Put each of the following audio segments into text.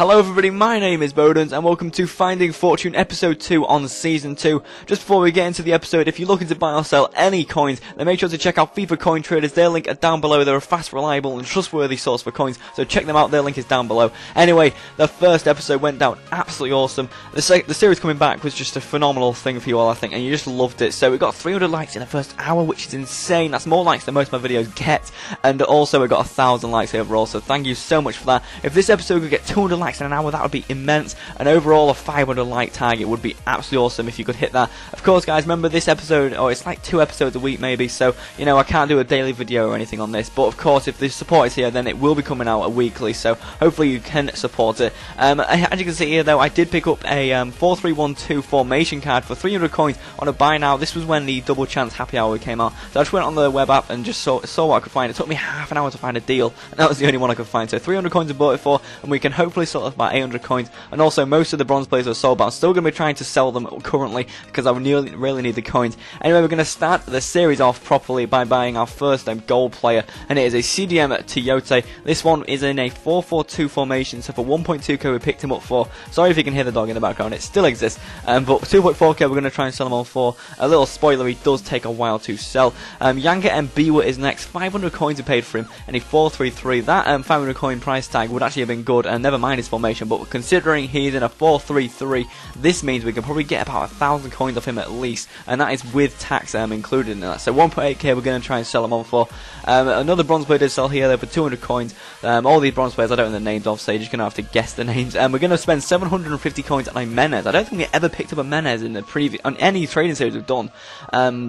Hello everybody, my name is Bodens and welcome to Finding Fortune episode 2 on season 2. Just before we get into the episode, if you're looking to buy or sell any coins, then make sure to check out FIFA Coin Traders. Their link are down below. They're a fast, reliable and trustworthy source for coins, so check them out. Their link is down below. Anyway, the first episode went down absolutely awesome. The series coming back was just a phenomenal thing for you all, I think, and you just loved it. So we got 300 likes in the first hour, which is insane. That's more likes than most of my videos get, and also we got 1,000 likes overall, so thank you so much for that. If this episode could get 200 likes in an hour, that would be immense, and overall a 500 like target would be absolutely awesome if you could hit that. Of course guys, remember this episode, or it's like 2 episodes a week maybe, so you know I can't do a daily video or anything on this, but of course if the support is here then it will be coming out weekly, so hopefully you can support it. As you can see here though, I did pick up a 4-3-1-2 formation card for 300 coins on a buy now. This was when the double chance happy hour came out, so I just went on the web app and just saw what I could find. It took me half an hour to find a deal, and that was the only one I could find, so 300 coins I bought it for, and we can hopefully sell off about 800 coins, and also most of the bronze players are sold, but I'm still going to be trying to sell them currently because I really need the coins. Anyway, we're going to start the series off properly by buying our first gold player, and it is a CDM Tiote. This one is in a 4-4-2 formation, so for 1.2k we picked him up for. Sorry if you can hear the dog in the background, it still exists, but 2.4k we're going to try and sell him all for. A little spoiler, he does take a while to sell. Yanga and Biwa is next. 500 coins we paid for him, and a 4-3-3. That 500 coin price tag would actually have been good, and never mind his formation, but considering he's in a 4-3-3, this means we can probably get about 1,000 coins off him at least, and that is with tax included in that. So 1.8k we're going to try and sell him on for. Another bronze player did sell here though for 200 coins. All these bronze players I don't know the names of, so you're just going to have to guess the names. We're going to spend 750 coins on a Ménez. I don't think we ever picked up a Ménez in the previous, on any trading series we've done.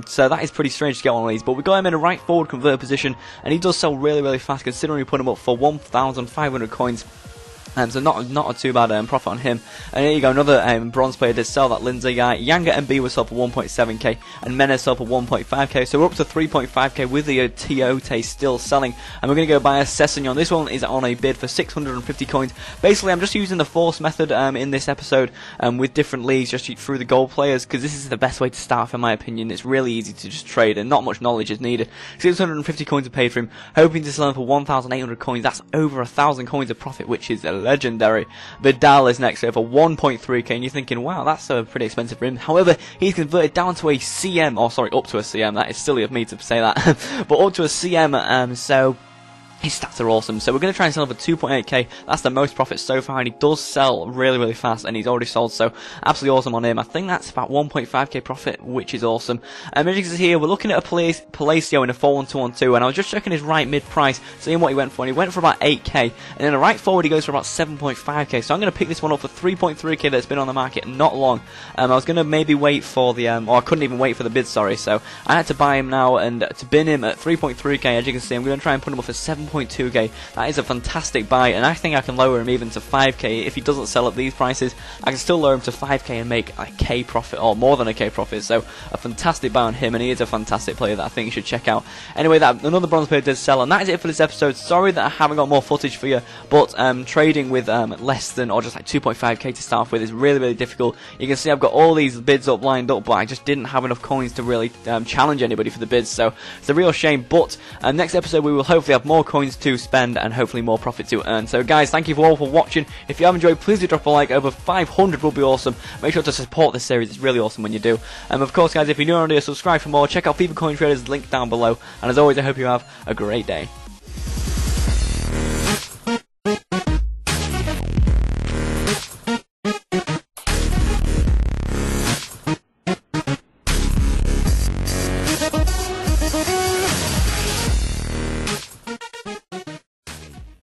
So that is pretty strange to get one of these, but we got him in a right forward convert position, and he does sell really, really fast considering we put him up for 1,500 coins. So not a too bad profit on him. And there you go, another bronze player did sell, that Lindsay guy. Yanga and B were sold for 1.7k, and Ménez sold for 1.5k, so we're up to 3.5k with the Tiote still selling. And we're going to go buy a Sessegnon. This one is on a bid for 650 coins. Basically I'm just using the force method in this episode with different leagues, just through the gold players, because this is the best way to start in my opinion. It's really easy to just trade and not much knowledge is needed. 650 coins are paid for him, hoping to sell him for 1,800 coins. That's over 1,000 coins of profit, which is legendary. Vidal is next here for 1.3k, and you're thinking, wow, that's pretty expensive for him. However, he's converted down to a CM, or sorry, up to a CM. That is silly of me to say that, but up to a CM, so his stats are awesome. So we're going to try and sell him for 2.8k. That's the most profit so far, and he does sell really, really fast, and he's already sold, so absolutely awesome on him. I think that's about 1.5k profit, which is awesome. As you can see here, we're looking at a Palacio in a 4-1-2-1-2, and I was just checking his right mid price, seeing what he went for, and he went for about 8k, and then a right forward he goes for about 7.5k. So I'm going to pick this one up for 3.3k. that's been on the market not long. I was going to maybe wait for the or I couldn't even wait for the bid, sorry, so I had to buy him now, and to bin him at 3.3k. As you can see, I'm going to try and put him up for 7.2k. That is a fantastic buy, and I think I can lower him even to 5k. If he doesn't sell at these prices, I can still lower him to 5k and make a k profit, or more than a k profit. So a fantastic buy on him, and he is a fantastic player that I think you should check out. Anyway, that another bronze player did sell, and that is it for this episode. Sorry that I haven't got more footage for you, but trading with less than, or just like 2.5k to start off with is really, really difficult. You can see I've got all these bids up lined up, but I just didn't have enough coins to really challenge anybody for the bids, so it's a real shame. But next episode we will hopefully have more coins to spend and hopefully more profit to earn. So guys, thank you all for watching. If you have enjoyed, please do drop a like. Over 500 will be awesome. Make sure to support this series, it's really awesome when you do. And of course guys, if you're new around here, subscribe for more. Check out FIFA Coin Traders, link down below, and as always I hope you have a great day.